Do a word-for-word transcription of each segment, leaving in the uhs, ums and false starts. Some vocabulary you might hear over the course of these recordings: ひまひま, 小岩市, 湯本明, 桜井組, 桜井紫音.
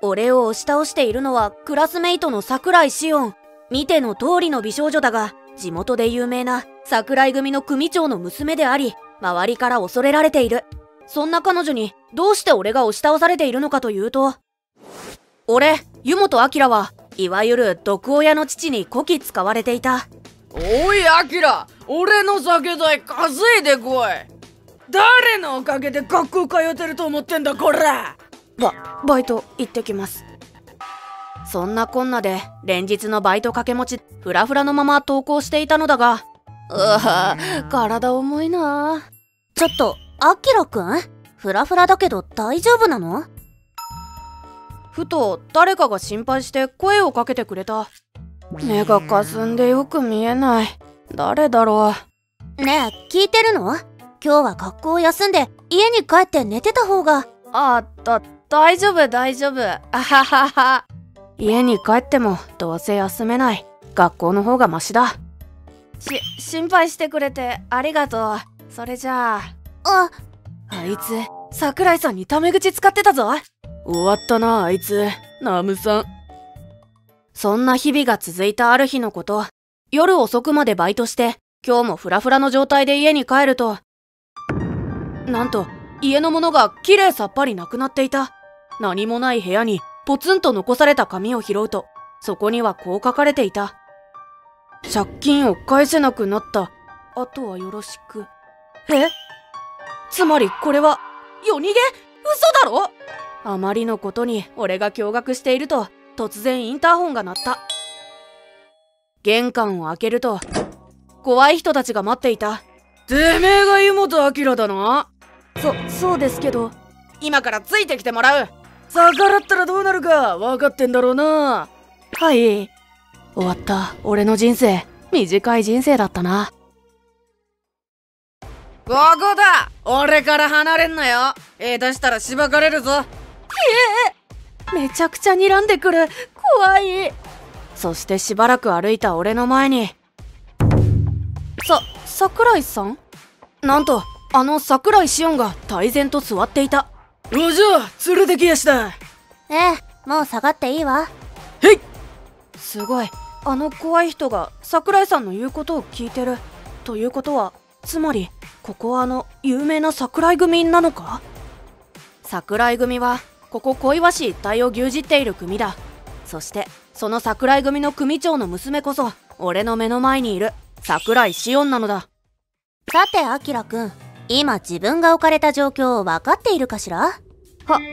俺を押し倒しているのはクラスメイトの桜井紫音。見ての通りの美少女だが、地元で有名な桜井組の組長の娘であり、周りから恐れられている。そんな彼女にどうして俺が押し倒されているのかというと、俺、湯本明は、いわゆる毒親の父にこき使われていた。おい、明、俺の酒代稼いでこい。誰のおかげで学校通ってると思ってんだ、こら。バ、バイト行ってきます。そんなこんなで、連日のバイト掛け持ち、フラフラのまま登校していたのだが、うわぁ、体重いなぁ。ちょっと、明くん？フラフラだけど大丈夫なの？ふと、誰かが心配して声をかけてくれた。目がかすんでよく見えない。誰だろう。ねえ、聞いてるの？今日は学校を休んで、家に帰って寝てた方が。あ、だ、大丈夫大丈夫。あははは。家に帰っても、どうせ休めない。学校の方がマシだ。し、心配してくれてありがとう。それじゃあ。あ、あいつ、桜井さんにタメ口使ってたぞ。終わったな、あいつ、ナムさん。そんな日々が続いたある日のこと、夜遅くまでバイトして、今日もフラフラの状態で家に帰ると、なんと、家のものがきれいさっぱりなくなっていた。何もない部屋に、ポツンと残された紙を拾うと、そこにはこう書かれていた。借金を返せなくなった。あとはよろしく。え？つまりこれは、夜逃げ？嘘だろ？あまりのことに俺が驚愕していると、突然インターホンが鳴った。玄関を開けると、怖い人たちが待っていた。てめえが湯本明だな？そ、そうですけど。今からついてきてもらう。逆らったらどうなるか分かってんだろうな。はい。終わった、俺の人生。短い人生だったな。ここだ！俺から離れんなよ。え、出したらしばかれるぞ。ええ！めちゃくちゃ睨んでくる。怖い。そしてしばらく歩いた俺の前に。さ、桜井さん？なんと、あの桜井紫音が泰然と座っていた。お嬢、連れてきやした。ええ、もう下がっていいわ。へい！すごい。あの怖い人が桜井さんの言うことを聞いてる。ということは、つまり、ここはあの有名な桜井組なのか？桜井組は、ここ小岩市一帯を牛耳っている組だ。そして、その桜井組の組長の娘こそ、俺の目の前にいる桜井紫音なのだ。さて、あきらくん、今自分が置かれた状況を分かっているかしら？は、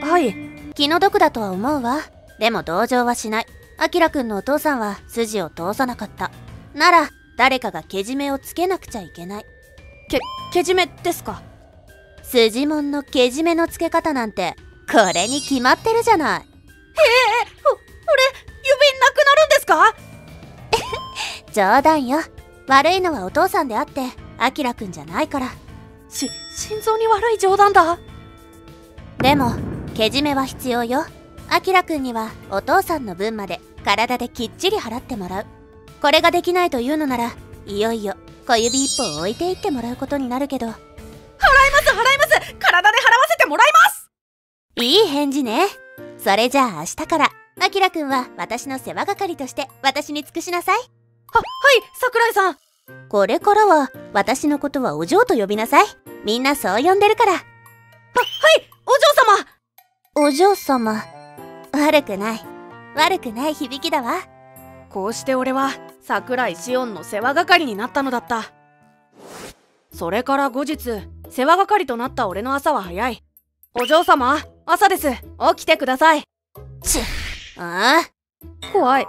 はい。気の毒だとは思うわ。でも同情はしない。あきらくんのお父さんは筋を通さなかった。なら、誰かがけじめをつけなくちゃいけない。け、けじめですか？筋もんのけじめのつけ方なんて、これに決まってるじゃない。ええ、お、俺、指なくなるんですか？冗談よ。悪いのはお父さんであって、あきらくんじゃないから。し、心臓に悪い冗談だ。でも、けじめは必要よ。あきらくんにはお父さんの分まで体できっちり払ってもらう。これができないというのなら、いよいよ小指一本置いていってもらうことになるけど。払います払います、体で払わせてもらいます。いい返事ね。それじゃあ明日から、あきらくんは私の世話係として私に尽くしなさい。は、はい、桜井さん。これからは私のことはお嬢と呼びなさい。みんなそう呼んでるから。は、はい、お嬢様。お嬢様。悪くない。悪くない響きだわ。こうして俺は桜井紫音の世話係になったのだった。それから後日、世話係となった俺の朝は早い。お嬢様、朝です。起きてください。ちっ、ああ。怖い。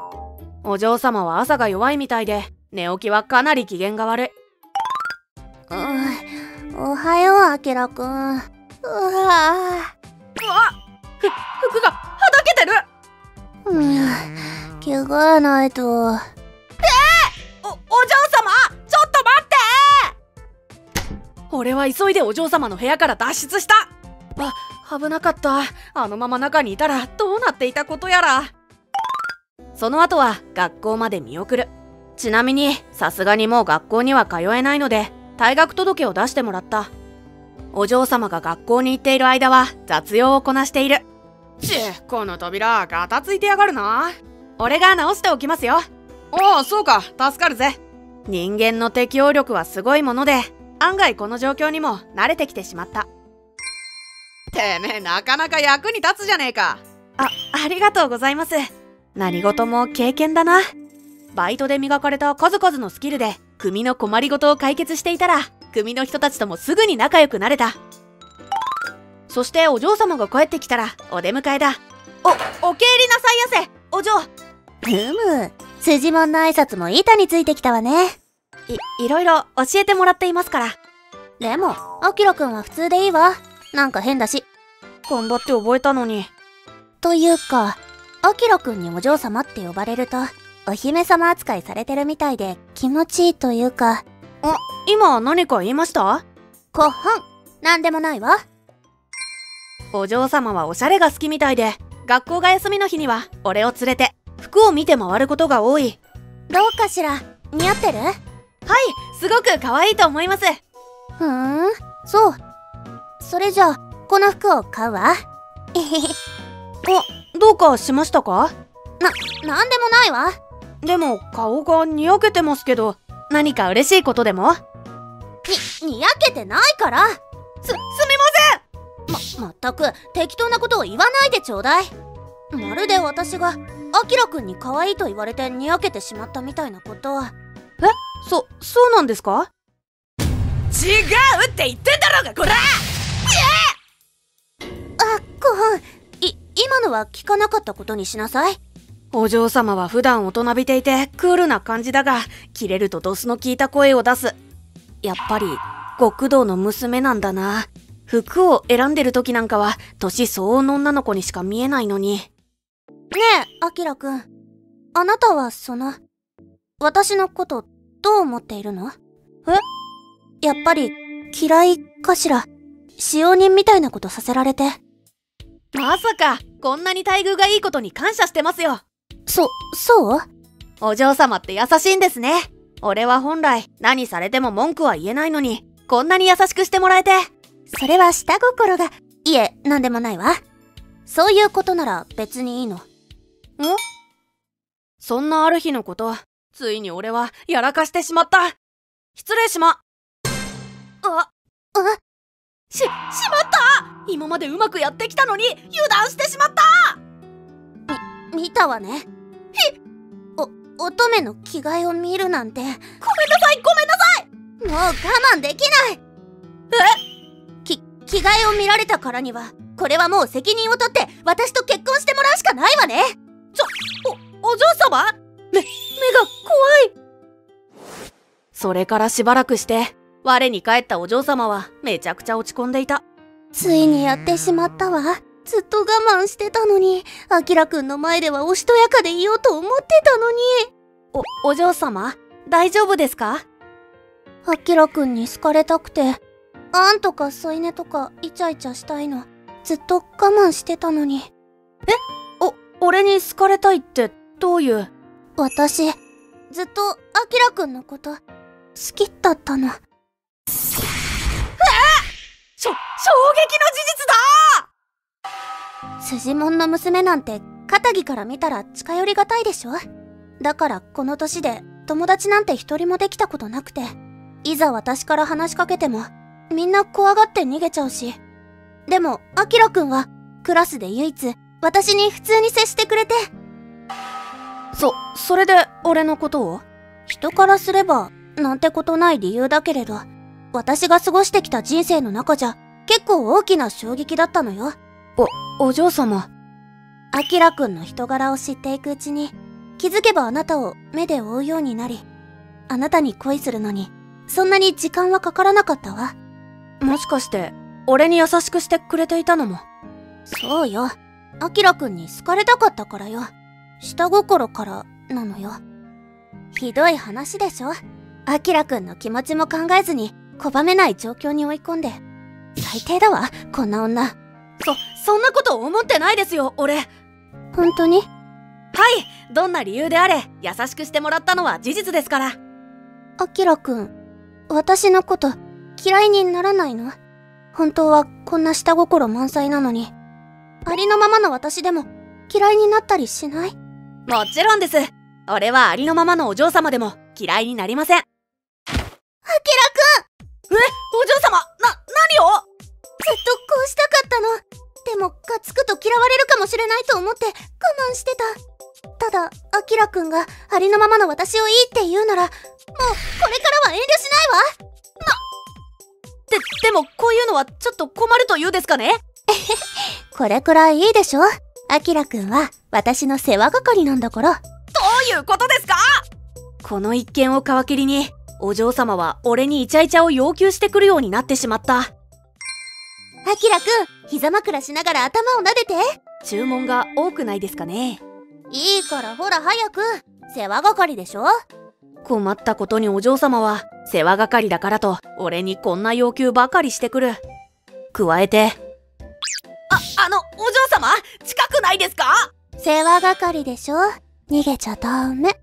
お嬢様は朝が弱いみたいで、寝起きはかなり機嫌が悪い。うん、おはよう、あきらくん。うわあ。うわっ、ふ、服がはだけてる。うん、着替えないと。えー、お、お嬢様、ちょっと待ってー。俺は急いでお嬢様の部屋から脱出した。あ、危なかった。あのまま中にいたらどうなっていたことやら。その後は学校まで見送る。ちなみに、さすがにもう学校には通えないので、退学届を出してもらった。お嬢様が学校に行っている間は雑用をこなしている。ちこの扉ガタついてやがるな。俺が直しておきますよ。おお、そうか、助かるぜ。人間の適応力はすごいもので、案外この状況にも慣れてきてしまった。てめえ、なかなか役に立つじゃねえか。あ、ありがとうございます。何事も経験だな。バイトで磨かれた数々のスキルで組の困りごとを解決していたら、組の人たちともすぐに仲良くなれた。そしてお嬢様が帰ってきたらお出迎えだ。お、お帰りなさいやせ、お嬢。ふむ、辻門の挨拶も板についてきたわね。い、いろいろ教えてもらっていますから。でも、あきらくんは普通でいいわ。なんか変だし。頑張って覚えたのに。というか、あきらくんにお嬢様って呼ばれると、お姫様扱いされてるみたいで気持ちいいというか。あ、今何か言いました？こほん、なんでもないわ。お嬢様はおしゃれが好きみたいで、学校が休みの日には俺を連れて服を見て回ることが多い。どうかしら、似合ってる？はい、すごく可愛いと思います。ふーん、そう。それじゃあこの服を買うわ。えへへ。あ、どうかしましたか？な、なんでもないわ。でも顔がにやけてますけど、何か嬉しいことでも？に、にやけてないから。す、すみません。ま、まったく適当なことを言わないでちょうだい。まるで私があきらくんに可愛いと言われてにやけてしまったみたいなこと。え、そ、そうなんですか？違うって言ってんだろうが、こら！えー、あ、こほん、い、今のは聞かなかったことにしなさい。お嬢様は普段大人びていてクールな感じだが、キレるとドスの効いた声を出す。やっぱり極道の娘なんだな。服を選んでる時なんかは年相応の女の子にしか見えないのに。ねえ、あきらくん。あなたはその、私のことどう思っているの？え？やっぱり嫌いかしら。使用人みたいなことさせられて。まさか、こんなに待遇がいいことに感謝してますよ。そ、そう？お嬢様って優しいんですね。俺は本来何されても文句は言えないのに、こんなに優しくしてもらえて。それは下心が、いえ、なんでもないわ。そういうことなら別にいいの。ん？そんなある日のこと、ついに俺はやらかしてしまった。失礼しま。あ、あ、し、しまった！今までうまくやってきたのに油断してしまった！み、見たわね。ひ、お、乙女の着替えを見るなんて。ごめんなさい、ごめんなさい！もう我慢できない！え？き、着替えを見られたからには、これはもう責任を取って私と結婚してもらうしかないわね。ちょ、お、お嬢様？め、目が怖い。それからしばらくして、我に返ったお嬢様はめちゃくちゃ落ち込んでいた。ついにやってしまったわ。ずっと我慢してたのに、あきらくんの前ではおしとやかでいようと思ってたのに。お、お嬢様、大丈夫ですか？あきらくんに好かれたくて、あんとか添い寝とかイチャイチャしたいの。ずっと我慢してたのに。え？お、俺に好かれたいってどういう？私、ずっとあきらくんのこと、好きだったの。え！しょ、衝撃の事実だ！辻門の娘なんて、片木から見たら近寄りがたいでしょ？だからこの年で友達なんて一人もできたことなくて、いざ私から話しかけても、みんな怖がって逃げちゃうし。でも、あきらくんは、クラスで唯一、私に普通に接してくれて。そ、それで、俺のことを？人からすれば、なんてことない理由だけれど、私が過ごしてきた人生の中じゃ、結構大きな衝撃だったのよ。お、お嬢様。あきらくんの人柄を知っていくうちに、気づけばあなたを目で追うようになり、あなたに恋するのに、そんなに時間はかからなかったわ。もしかして、俺に優しくしてくれていたのも。そうよ。あきらくんに好かれたかったからよ。下心からなのよ。ひどい話でしょ？あきらくんの気持ちも考えずに拒めない状況に追い込んで。最低だわ、こんな女。そ、そんなこと思ってないですよ、俺。本当に？はい、どんな理由であれ、優しくしてもらったのは事実ですから。あきらくん、私のこと嫌いにならないの？本当はこんな下心満載なのに。ありのままの私でも嫌いになったりしない？もちろんです。俺はありのままのお嬢様でも嫌いになりません。あきらくん！え、お嬢様、な、何を？ずっとこうしたかったの。でもがつくと嫌われるかもしれないと思って我慢してた。ただあきらくんがありのままの私をいいって言うならもうこれからは遠慮しないわ。な、で、でもこういうのはちょっと困ると言うですかね？これくらいいいでしょ。あきらくんは私の世話係なんだから。どういうことですか？この一件を皮切りにお嬢様は俺にイチャイチャを要求してくるようになってしまった。あきらくん、膝枕しながら頭を撫でて。注文が多くないですかね？いいからほら早く。世話係でしょ。困ったことにお嬢様は世話係だからと俺にこんな要求ばかりしてくる。加えて、あ、あのお嬢様、近くないですか？世話係でしょ。逃げちゃダメ。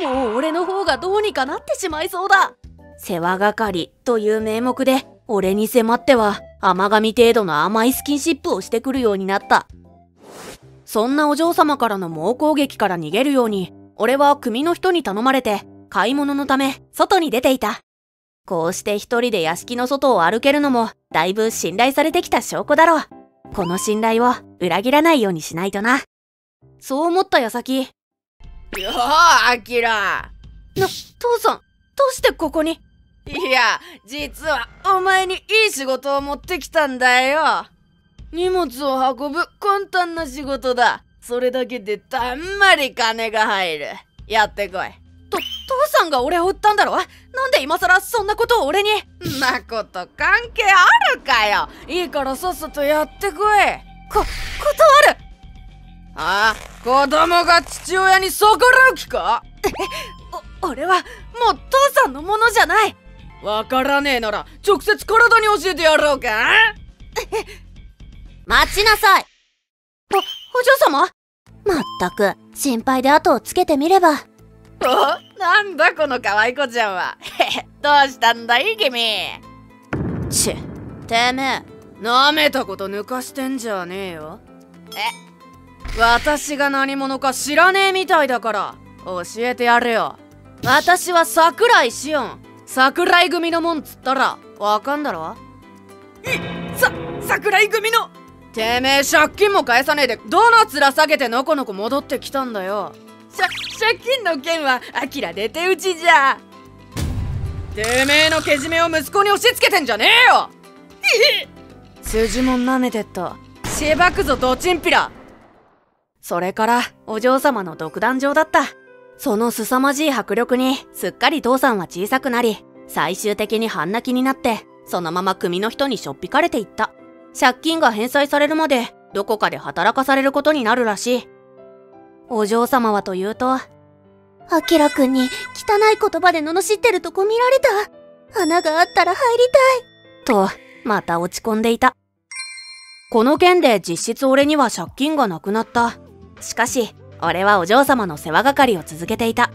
もう俺の方がどうにかなってしまいそうだ。世話係という名目で俺に迫っては甘噛み程度の甘いスキンシップをしてくるようになった。そんなお嬢様からの猛攻撃から逃げるように俺は組の人に頼まれて買い物のため外に出ていた。こうして一人で屋敷の外を歩けるのもだいぶ信頼されてきた証拠だろう。この信頼を裏切らないようにしないとな。そう思った矢先、よー、アキラ。な、父さん、どうしてここに？いや、実はお前にいい仕事を持ってきたんだよ。荷物を運ぶ簡単な仕事だ。それだけでたんまり金が入る。やってこい。と、父さんが俺を売ったんだろ？なんで今さらそんなことを俺に？んなこと関係あるかよ。いいからさっさとやってこい。こ、断る。ああ、子供が父親に逆らう気か？お、俺はもう父さんのものじゃない。わからねえなら直接体に教えてやろうか。待ちなさい。お、お嬢様？まったく、心配で後をつけてみれば。お、なんだこの可愛い子ちゃんは。どうしたんだい君。ちっ、てめえ、なめたこと抜かしてんじゃねえよ。え、私が何者か知らねえみたいだから教えてやるよ。私は桜井紫音、桜井組のもんつったらわかんだろ。いさ桜井組のてめえ、借金も返さねえでどの面下げてのこのこ戻ってきたんだよ。しゃ借金の件はアキラ出てうちじゃ。てめえのけじめを息子に押し付けてんじゃねえよ。筋もんなめてっとしばくぞドチンピラ。それからお嬢様の独壇場だった。その凄まじい迫力にすっかり父さんは小さくなり、最終的に半泣きになってそのまま組の人にしょっぴかれていった。借金が返済されるまでどこかで働かされることになるらしい。お嬢様はというと、あきらくんに汚い言葉で罵ってるとこ見られた。穴があったら入りたいとまた落ち込んでいた。この件で実質俺には借金がなくなった。しかし俺はお嬢様の世話係を続けていた。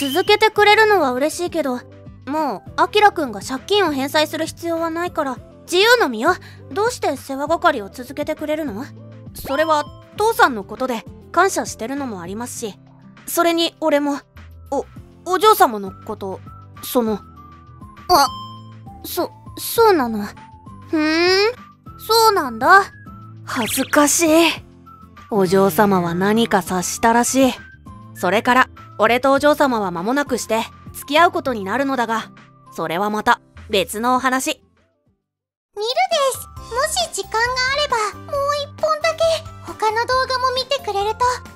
続けてくれるのは嬉しいけど、もうあきらくんが借金を返済する必要はないから。自由の身よ、どうして世話係を続けてくれるの？それは父さんのことで感謝してるのもありますし、それに俺もおお嬢様のこと、そのあそそうなの。ふーん、そうなんだ。恥ずかしい。お嬢様は何か察したらしい。それから俺とお嬢様は間もなくして付き合うことになるのだが、それはまた別のお話。ニルです。もし時間があればもう一本だけ他の動画も見てくれると